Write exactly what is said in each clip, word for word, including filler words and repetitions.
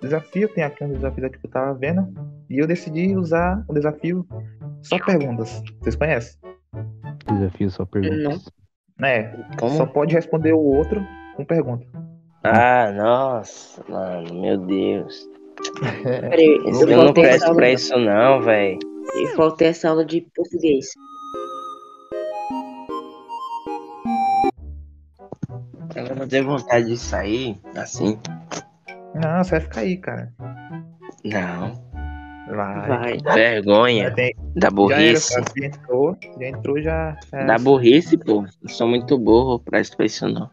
desafio, tem aqui um desafio daqui que eu tava vendo, e eu decidi usar o desafio só perguntas. Vocês conhecem? Desafio só perguntas. Não. É, como? Só pode responder o outro com pergunta. Ah, nossa, mano, meu Deus. Peraí, eu, eu não peço pra isso não, velho. E faltei essa aula de português. Eu não tenho vontade de sair, assim. Não, você vai ficar aí, cara. Não. Vai. Vai. Vergonha. Tem... Da burrice. Já, era, já entrou, já... Entrou, já é... Da burrice, pô. Eu sou muito burro pra isso não.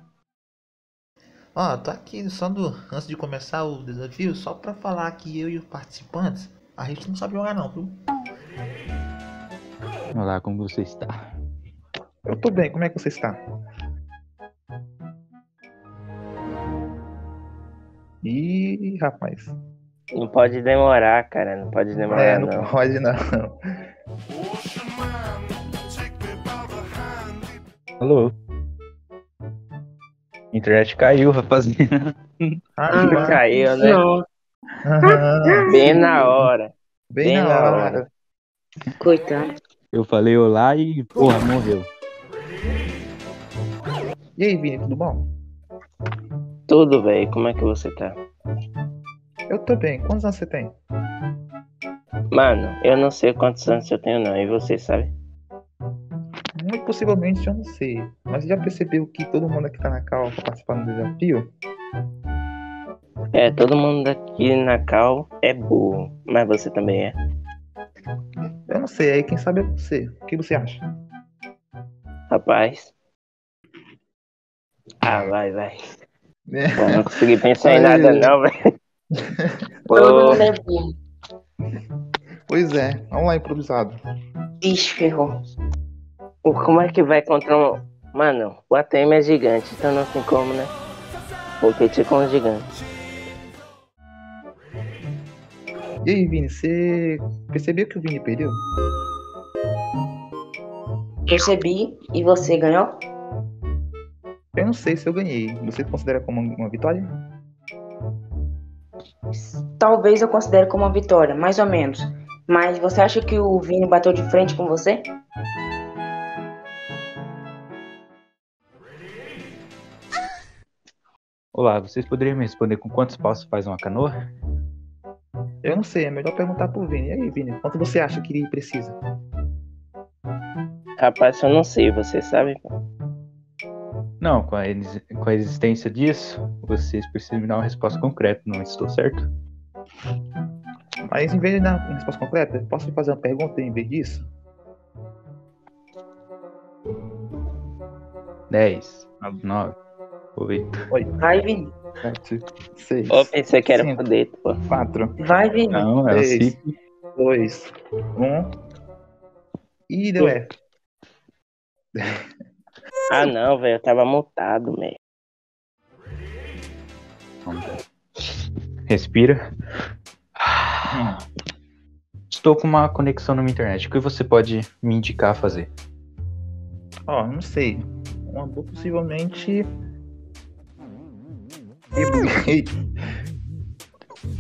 Ó, tô aqui só do... Antes de começar o desafio, só pra falar que eu e os participantes, a gente não sabe jogar não, viu? Olá, como você está? Eu tô bem, como é que você está? Ih, rapaz. Não pode demorar, cara. Não pode demorar, é, não. Não pode, não. Alô? A internet caiu, rapaziada. Ah, ah, caiu, né? Ah, bem na hora. Bem, bem na, na hora. hora. Coitado. Eu falei olá e, porra, morreu. E aí, Vini, tudo bom? Tudo, velho. Como é que você tá? Eu tô bem. Quantos anos você tem? Mano, eu não sei quantos anos eu tenho, não. E você, sabe? Muito possivelmente eu não sei. Mas já percebeu que todo mundo aqui tá na cal participando do desafio? É, todo mundo aqui na cal é burro. Mas você também é. Eu não sei. Aí quem sabe é você. O que você acha? Rapaz. Ah, vai, vai. É. Pô, não consegui pensar é. em nada não, velho. Pois é, vamos lá, improvisado. Ixi, ferrou. Como é que vai contra um... Mano, o A T M é gigante, então não tem como, né? Competir com um gigante. E aí, Vini, você percebeu que o Vini perdeu? Percebi, e você ganhou? Eu não sei se eu ganhei. Você considera como uma vitória? Talvez eu considere como uma vitória, mais ou menos. Mas você acha que o Vini bateu de frente com você? Olá, vocês poderiam me responder com quantos passos faz uma canoa? Eu não sei, é melhor perguntar pro Vini. E aí, Vini, quanto você acha que ele precisa? Rapaz, eu não sei, você sabe? Não, com a, com a existência disso, vocês precisam me dar uma resposta concreta, não estou certo? Mas em vez de dar uma resposta concreta, posso fazer uma pergunta em vez disso? dez, nove, oito. Vai, Vini. sete, seis. Eu pensei que era poder, pô. quatro. Vai, Vini. Não, é o cinco, dois, um. E deu erro. Ah não, velho, eu tava montado, velho. Respira. Ah, estou com uma conexão na minha internet. O que você pode me indicar a fazer? Ó, oh, não sei. Uma boa possivelmente.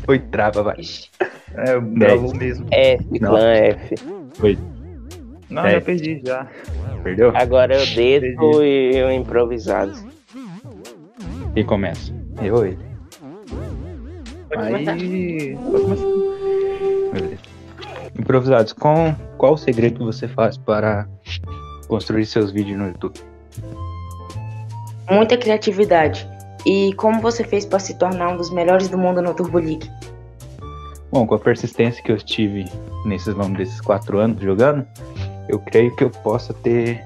Foi trava, vai. É, eu bravo mesmo. F, clã F. Foi. Não, é. já perdi já. Perdeu? Agora eu dedo e eu improvisado. E começa. Eu ele. Aí. Beleza. Improvisados, com... qual o segredo que você faz para construir seus vídeos no YouTube? Muita criatividade. E como você fez para se tornar um dos melhores do mundo no Turbo League? Bom, com a persistência que eu tive nesses longos desses quatro anos jogando, eu creio que eu possa ter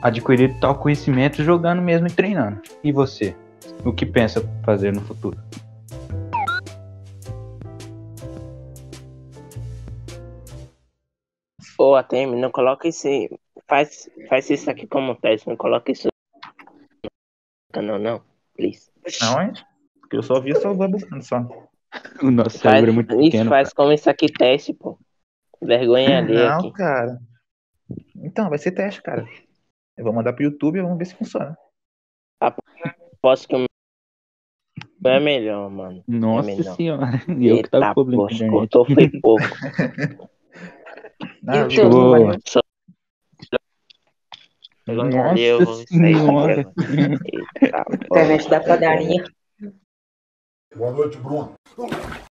adquirido tal conhecimento jogando mesmo e treinando. E você? O que pensa fazer no futuro? Ô, oh, A T M, não coloca isso aí. Faz, faz isso aqui como teste, não coloca isso no canal, não. Please. Não, é? Porque eu só vi só o só. O nosso cérebro é muito isso pequeno. Isso faz cara. Como isso aqui teste, pô. Vergonha ali. Não, aqui. Cara. Então, vai ser teste, cara. Eu vou mandar pro YouTube e vamos ver se funciona. Aposto que o Foi melhor, mano. Nossa melhor. Senhora. E eu que tava problema. Poxa, cortou foi pouco. Não, eu vou... Só... Nossa Deus, senhora. Eita, internet da padaria. Boa noite, Bruno.